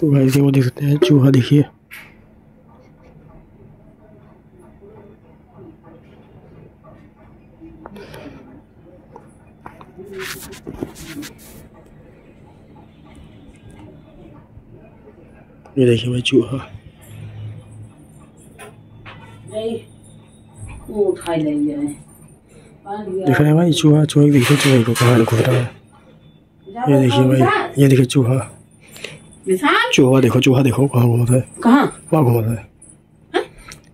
तो गाइस वो देख सकते हैं चूहा, देखिए ये देखिए भाई चूहा दिख रहा है भाई, चूहा चूहे देखिए, चूहे को कहाँ घूम रहा है। ये देखिए भाई, ये देखिए चूहा, चूहा देखो, चूहा देखो कहाँ घूमता है, कहाँ घूमता है।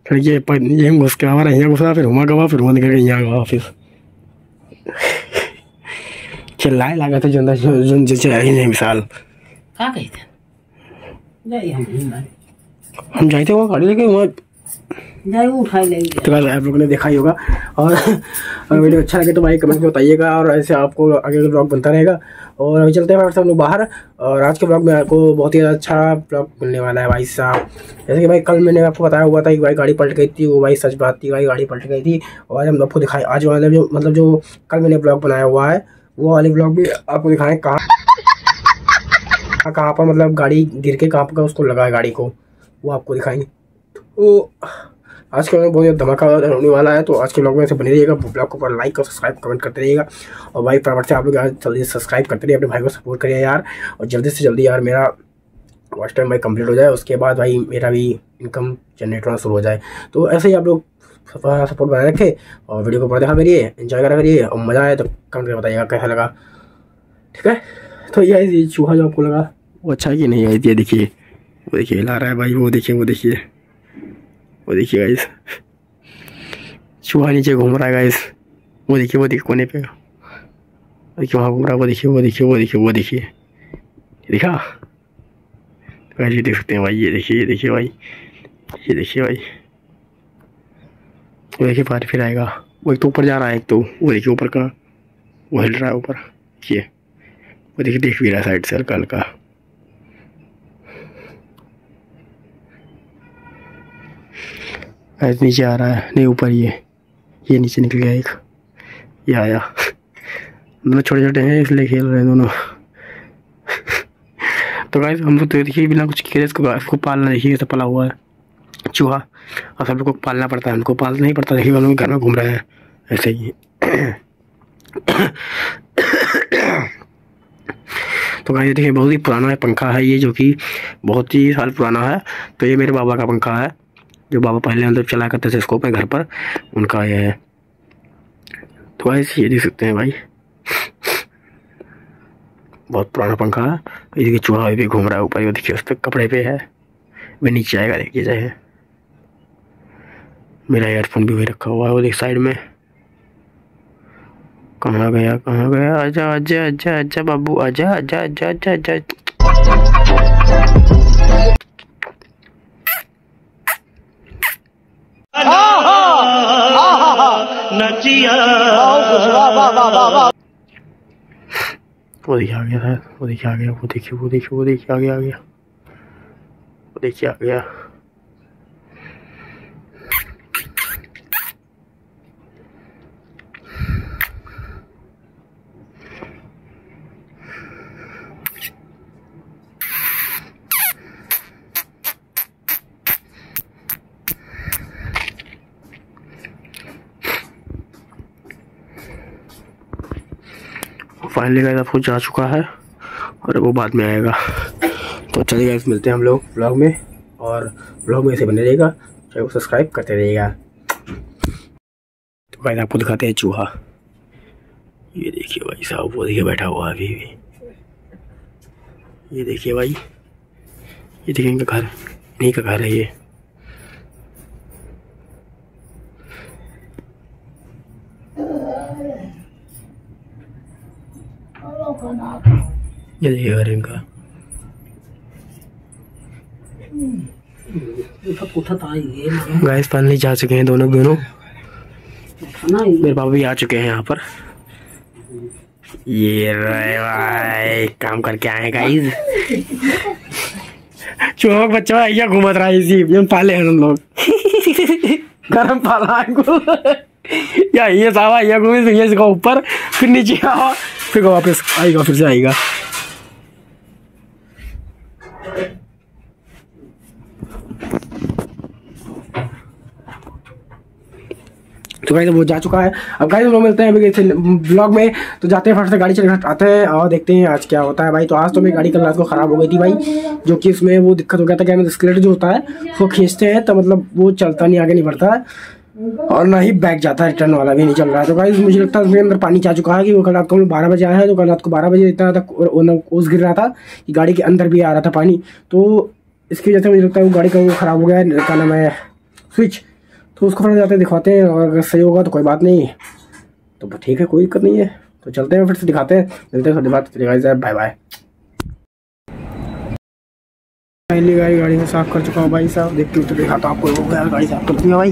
फिर ये घुस के हमारा यहाँ घुसा, फिर हुआ गवा, फिर हुआ निकल के यहाँ गवा, फिर चिल्लाए लगा था जनता ही नहीं मिसाल। क्या कहते हम जाए थे वहाँ गाड़ी लेके, वहाँ तो आप लोगों ने देखा ही होगा। और वीडियो अच्छा लगे तो भाई कमेंट में बताइएगा, और ऐसे आपको आगे का ब्लॉग बनता रहेगा। और अभी चलते हैं भाई साहब लोग बाहर, और आज के ब्लॉग में आपको बहुत ही अच्छा ब्लॉग मिलने वाला है भाई साहब। जैसे कि भाई कल मैंने आपको बताया हुआ था कि भाई गाड़ी पलट गई थी, वो भाई सच बात थी, भाई गाड़ी पलट गई थी। और हम आपको दिखाए आज वाले जो मतलब जो कल मैंने ब्लॉग बनाया हुआ है वो वाले ब्लॉग भी आपको दिखाएँ कहाँ पर मतलब गाड़ी गिर के कहाँ पर उसको लगा है गाड़ी को, वो आपको दिखाएंगे। तो आज के ब्लॉग में बहुत धमाकेदार होने वाला है, तो आज के ब्लॉग में ऐसे बने रहिएगा। ब्लॉग को ऊपर लाइक और सब्सक्राइब कमेंट करते रहिएगा, और भाई फटाफट से आप लोग जल्दी सब्सक्राइब करते रहिए, अपने भाई को सपोर्ट करिए यार। और जल्दी से जल्दी यार मेरा वॉच टाइम भाई कंप्लीट हो जाए, उसके बाद भाई मेरा भी इनकम जनरेट होना शुरू हो जाए। तो ऐसे ही आप लोग सपोर्ट बनाए रखें, और वीडियो को ऊपर देखा करिए, एंजॉय करा करिए, और मज़ा आए तो कमेंट करके बताइएगा कैसा लगा, ठीक है। तो ये चूहा जो आपको लगा वो अच्छा है कि नहीं आई, ये देखिए वो देखिए हिला रहा है भाई, वो देखिए वो देखिए वो देखिए गाइस, चूहा नीचे घूम रहा है गाइस, वो देखिए कोने पे देखिए वहाँ घूम रहा है, वो देखिए देखा गाइस, ये देख सकते हैं भाई, ये देखिए भाई वो देखिए बाहर फिर आएगा, वो एक तो ऊपर जा रहा है, एक तो वो देखिए ऊपर का वो हिल रहा है ऊपर, देखिए वो देखिए देख भी रहा है साइड से हल्का हल्का। नीचे आ रहा है, नहीं ऊपर ये नीचे निकल गया, एक ये आया, दोनों छोटे छोटे हैं इसलिए खेल रहे हैं दोनों। तो गाइस हम लोग तो देखिए बिना कुछ खेले इसको पालना, देखिए तो पला हुआ है चूहा, और सब लोग को पालना पड़ता है, हमको पालना नहीं पड़ता, देखिए हम लोग घर में घूम रहे हैं ऐसे ही। तो गाइस देखिए बहुत ही पुराना पंखा है ये, जो कि बहुत ही साल पुराना है। तो ये मेरे बाबा का पंखा है, जो बाबा पहले अंदर चला करते थे स्कोप में घर पर, उनका ये है। तो गाइस ये देख सकते हैं भाई बहुत पुराना पंखा है, इसके चूहा भी घूम रहा है ऊपर, वो देखिए उस पर कपड़े पे है, वह नीचे आएगा, देखिए जाए। मेरा एयरफोन भी वही रखा हुआ है, वो देख साइड में, कहाँ गया, आजा बाबू, आजा। वो देखिए आ गया था, वो देखिए आ गया। फाइनली गाइस आपको जा चुका है, और वो बाद में आएगा। तो चलिए गाइस मिलते हैं हम लोग ब्लॉग में, और ब्लॉग में ऐसे बने रहिएगा, चैनल को सब्सक्राइब करते रहिएगा। तो गाइस आपको दिखाते हैं चूहा, ये देखिए भाई साहब, वो देखिए बैठा हुआ अभी भी, ये देखिए भाई, ये देखिए इनका घर, इन्हीं का घर है ये। ये देखिए घर इनका, गाइस फाइनली जा चुके हैं दोनों। मेरे पापा भी आ चुके हैं यहाँ पर, ये रहे भाई, काम करके आए गाइस। चूहा बच्चा भैया घूमत रहा है, इसी पाले हैं हम लोग, गरम पाला या ये सावा या घूमे ये इसका ऊपर, फिर नीचे आवा, फिर वापस आएगा, फिर से आएगा। तो गाइस वो जा चुका है। अब गाइस हम मिलते हैं अभी ब्लॉग में, तो जाते हैं फटाफट से गाड़ी चलाकर आते हैं और देखते हैं आज क्या होता है भाई। तो आज तो मेरी गाड़ी कल रात को ख़राब हो गई थी भाई, जो कि उसमें वो दिक्कत हो गया था कि हमें स्केलेटर जो होता है वो खींचते हैं तो मतलब वो चलता नहीं, आगे नहीं बढ़ता है और ना ही बैक जाता है, रिटर्न वाला भी नहीं चल रहा है। तो गाइस मुझे लगता है उसके अंदर पानी जा चुका है कि वो कल रात को हम लोग 12 बजे आए हैं, तो कल रात को 12 बजे इतना ओस गिर रहा था कि गाड़ी के अंदर भी आ रहा था पानी, तो इसकी वजह से मुझे लगता है वो गाड़ी का वो ख़राब हो गया है, क्या नाम है, स्विच। तो उसको थोड़ा जाते दिखाते हैं और अगर सही होगा तो कोई बात नहीं, तो ठीक है, कोई दिक्कत नहीं है। तो चलते हैं फिर से दिखाते हैं, मिलते हैं थोड़ी बात, गाइस बाय बाय। फाइनली गाड़ी को साफ़ कर चुका हूँ भाई साहब, देखते हुए तो दिखाता हूँ आपको गाड़ी साफ़ करती है भाई।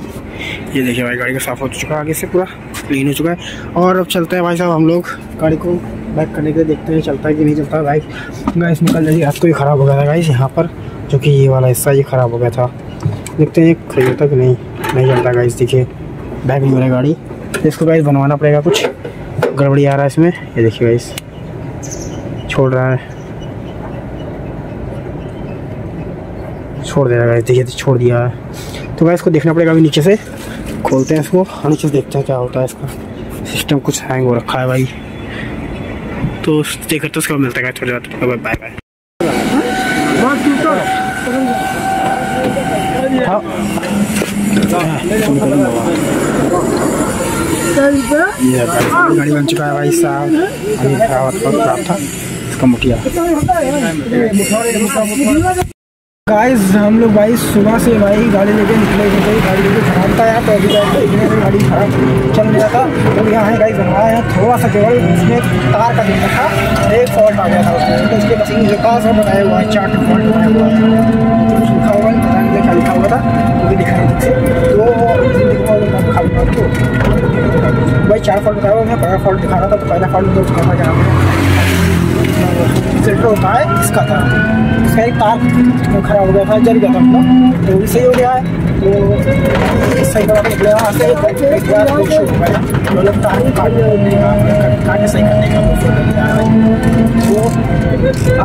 ये देखिए भाई गाड़ी का साफ़ हो चुका है, आगे से पूरा क्लीन हो चुका है। और अब चलते हैं भाई साहब हम लोग गाड़ी को बैक करने के लिए, देखते हैं चलता है कि नहीं चलता। गाइस गाइस निकल जाइए, आज तो ये ख़राब हो गया था गाइस यहाँ पर, जो कि ये वाला हिस्सा ये ख़राब हो गया था, देखते हैं खरीदता कि नहीं चलता। गाइस देखिए बैक नहीं हो रहा गाड़ी, इसको गाइस बनवाना पड़ेगा, कुछ गड़बड़ी आ रहा है इसमें। ये देखिए गाइस छोड़ रहा है, छोड़ दे रहा है गाइस, देखिए छोड़ दिया है। तो गाइस इसको देखना पड़ेगा, अभी नीचे से खोलते हैं इसको और नीचे से देखते हैं क्या होता है। इसका सिस्टम कुछ हैंग हो रखा है भाई, तो देखते तो उसको मिलता है। थोड़ी बात बाय बाय। गाड़ी बन चुका है भाई साहब था इसका मुखिया। गाइस हम लोग भाई सुबह से भाई गाड़ी लेके निकले गए, गाड़ी लेके खराब था यार, तो अभी तक गाड़ी खराब चल रहा था। तो यहाँ है गाइस बनवाया है, थोड़ा सा केवल उसमें तार का दिक्कत था, एक फॉल्ट आ गया था उसमें, तो उसके मशीन जो पास में बनाया हुआ है चार्ट फॉल्ट बनाया हुआ है, लिखा हुआ है क्या लिखा हुआ था वो भी दिखाई दी, तो भाई चार फॉल्ट बताया हुआ, पहला फॉल्ट दिखा रहा था, तो पहला फॉल्ट तो दिखा था सेल्टर होता है इसका था, उसका एक तार खराब हो गया था, जल गया था मतलब, तो भी सही हो गया है। तो सही करवा के यहाँ से मतलब तार काटे सही करने का तो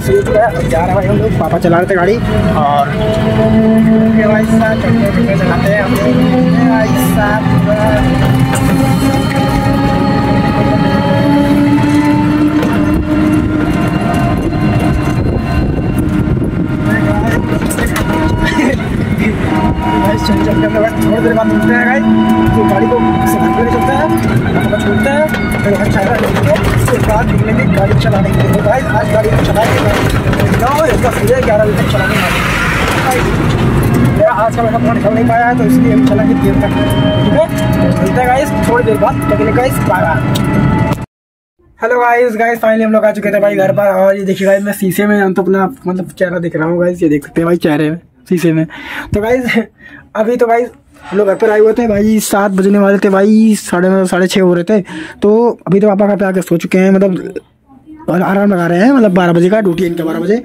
सही हो गया। जा रहे भाई हम लोग, पापा चला रहे थे गाड़ी और चलाते हैं थोड़ी देर बाद मिलते हैं गाइस। तो गाड़ी को सफर चलते हैं, छोड़ते हैं फिर वहाँ चला रहे, उसके बाद निकलेंगे गाड़ी चलाने के लिए। गाइस आज गाड़ी को चलाएंगे 9 या 10 या 11 बजे तक चलाने वाले, मेरा आज का मेरा फोन निकल नहीं पाया है तो इसलिए हम चलाएंगे देर तक, ठीक है। मिलते हैं गाइस थोड़ी देर बाद, तक guys bye. Hello guys finally हम लोग आ चुके थे भाई घर पर, और ये देखिए गाइस मैं शीशे में हम तो अपना मतलब चेहरा दिख रहा हूँ गाइस, ये देख सकते हैं भाई चेहरे में शीशे में। तो गाइस अभी तो गाइस हम लोग घर पर आए हुए थे भाई, 7 बजने वाले थे भाई, 9:30 साढ़े 6 हो रहे थे, तो अभी तो पापा घर पर आकर सो चुके हैं, मतलब आराम लगा रहे हैं, मतलब 12 बजे का ड्यूटी है इनका 12 बजे।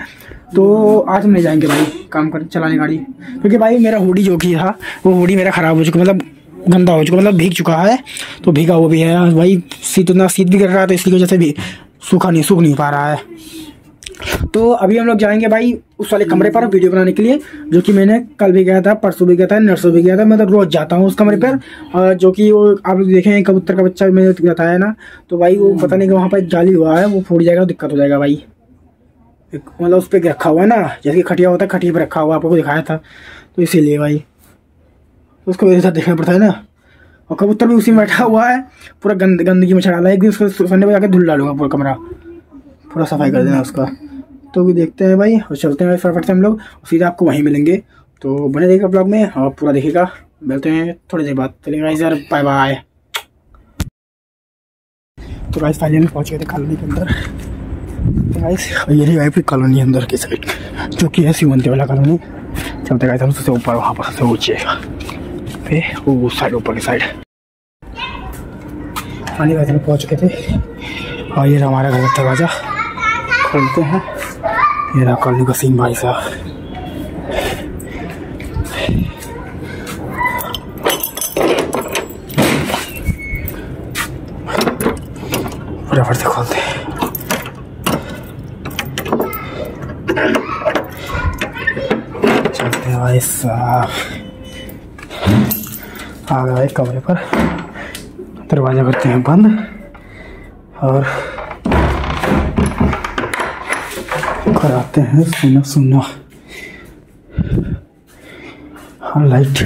तो आज हम ले जाएंगे भाई काम कर चलाने गाड़ी, क्योंकि भाई मेरा हुडी जो कि था वो हुडी मेरा ख़राब हो चुका, मतलब गंदा हो चुका, मतलब भीग चुका है, तो भीगा हुआ भी है भाई, शीत भी कर रहा है, तो इसकी वजह से भी सूख नहीं पा रहा है। तो अभी हम लोग जाएंगे भाई उस वाले कमरे पर वीडियो बनाने के लिए, जो कि मैंने कल भी गया था, परसों भी गया था, नरसों भी गया था, मतलब रोज जाता हूँ उस कमरे पर, जो कि वो आप देखें कबूतर का बच्चा मैंने बताया ना, तो भाई वो पता नहीं कि वहाँ पर जाली हुआ है, वो फूट जाएगा, दिक्कत हो जाएगा भाई, मतलब उस पर रखा हुआ ना, जैसे खटिया होता है खटिया पर रखा हुआ, आपको दिखाया था, तो इसीलिए भाई उसको मेरे साथ देखना पड़ता है ना। और कबूतर भी उसी में बैठा हुआ है, पूरा गंदगी मचा डाला है, एक दिन उसको संडे में जाकर धुल डालूंगा पूरा कमरा, पूरा सफाई कर देना उसका। तो भी देखते हैं भाई और चलते हैं फटाफट से हम लोग, सीधा आपको वहीं मिलेंगे, तो बने रहिएगा ब्लॉग में और पूरा देखिएगा। मिलते हैं थोड़ी देर बाद, चलेगा यार बाय बाय। तो गाइस फाइनली में पहुँच गए थे कॉलोनी के अंदर, तो गाइस ये आई फिर कॉलोनी अंदर की साइड, जो कि है सीमंत वाला कॉलोनी। चलते गाइस हम सबसे ऊपर, वहाँ पर सबसे ऊँचे वो साइड ऊपर की साइड आने वाले में पहुँच चुके थे, और ये हमारा घर का दरवाजा खोलते हैं, ये रहा कॉलोनी का सीन भाई साहब। फटाफट से खोलते हैं, चलते हैं भाई साहब आ गए कमरे पर, दरवाज़ा करते हैं बंद और कराते हैं सोना सोना। और लाइट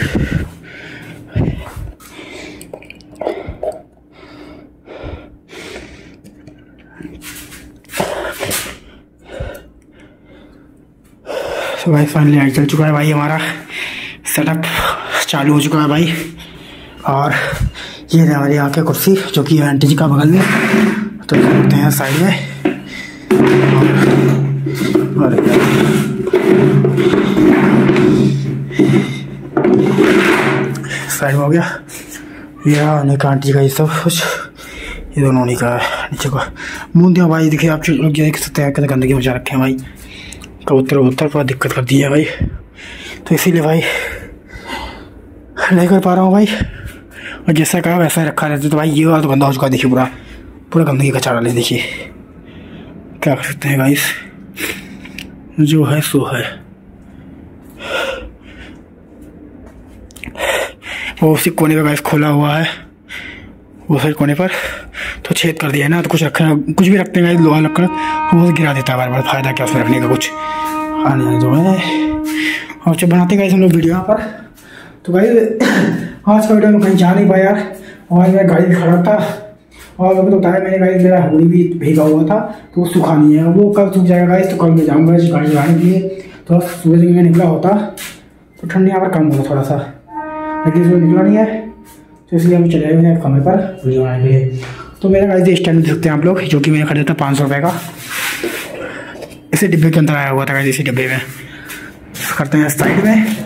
तो भाई फाइनली लाइट चल चुका है भाई, हमारा सेटअप चालू हो चुका है भाई। और ये है हमारी यहाँ की कुर्सी जो कि आंटी जी का बगल में, तो देखते हैं साइड में। अरे साइड में हो गया यह नहीं का आंटी जी का ये सब कुछ, ये दोनों नहीं का नीचे का मूंदिया भाई। देखिए आप लोग देख सकते हैं कितना गंदगी मचा रखे हैं भाई, कबूतर वबूतर बहुत दिक्कत कर दी है भाई, तो इसीलिए भाई नहीं कर पा रहा हूँ भाई। और जैसा कहा वैसा रखा रहता है, तो भाई ये वाला तो गंदा हो चुका है। देखिए पूरा पूरा गंदगी का चारा ले, देखिए क्या कर सकते हैं गाइस, जो है सो है। वो उसी कोने पर गाइस खोला हुआ है, वो सही कोने पर तो छेद कर दिया है ना, तो कुछ रखना कुछ भी रखते हैं गाइस, लोहा लकड़ वो गिरा देता है बार बार, फायदा क्या उसमें रखने का कुछ आने जो है। और जब बनाते गाइस हम लोग वीडियो यहाँ पर, तो गाइस आज का वीडियो में कहीं जा नहीं पाया यार, और मेरा गाड़ी खड़ा था और मैं तो बताया मैंने गाड़ी मेरा होली भी भीगा हुआ था तो वो सूखा नहीं है, वो कल सूख जाएगा गाइस। तो कल मैं जाऊँगा गाड़ी चलाने के लिए, तो सुबह से निकला होता तो ठंड यहाँ पर कम होगा थोड़ा सा, लेकिन सुबह निकला नहीं है तो इसलिए हम चले गए कमरे पर वीडियो बनाने के लिए। तो मेरा गाड़ी से स्टैंड देख सकते हैं आप लोग, जो कि मैंने खरीदा था 500 रुपये का, इसी डिब्बे के अंदर आया हुआ था गाइस, इसी डिब्बे में करते हैं साइड में।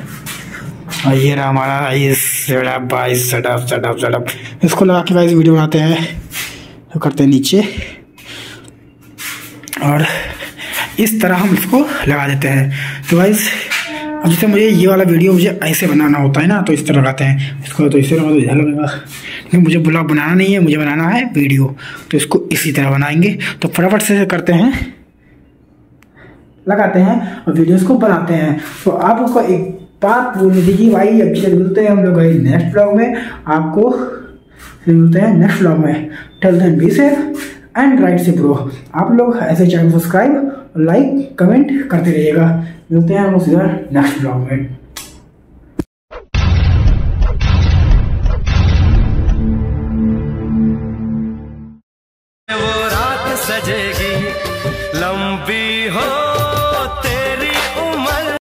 और ये रहा हमारा सड़प, इसको लगा के गाइस वीडियो बनाते हैं, तो करते हैं नीचे और इस तरह हम इसको लगा देते हैं। तो गाइस अब जैसे मुझे ये वाला वीडियो मुझे ऐसे बनाना होता है ना, तो इस तरह लगाते हैं इसको, तो इस तरह तो इधर लगेगा, लेकिन मुझे ब्लॉग बनाना नहीं है, मुझे बनाना है वीडियो, तो इसको इसी तरह बनाएंगे। तो फटाफट से करते हैं, लगाते हैं और वीडियोज़ को बनाते हैं। तो आप उसको एक बात बोलने दीजिए भाई, अब चल मिलते हैं हम लोग भाई नेक्स्ट ब्लॉग में, आपको मिलते हैं नेक्स्ट ब्लॉग में। Till then be safe and right से प्रो, आप लोग ऐसे चैनल सब्सक्राइब लाइक कमेंट करते रहिएगा। मिलते हैं हम लोग सीधा नेक्स्ट ब्लॉग में। वो रात सजेगी लंबी हो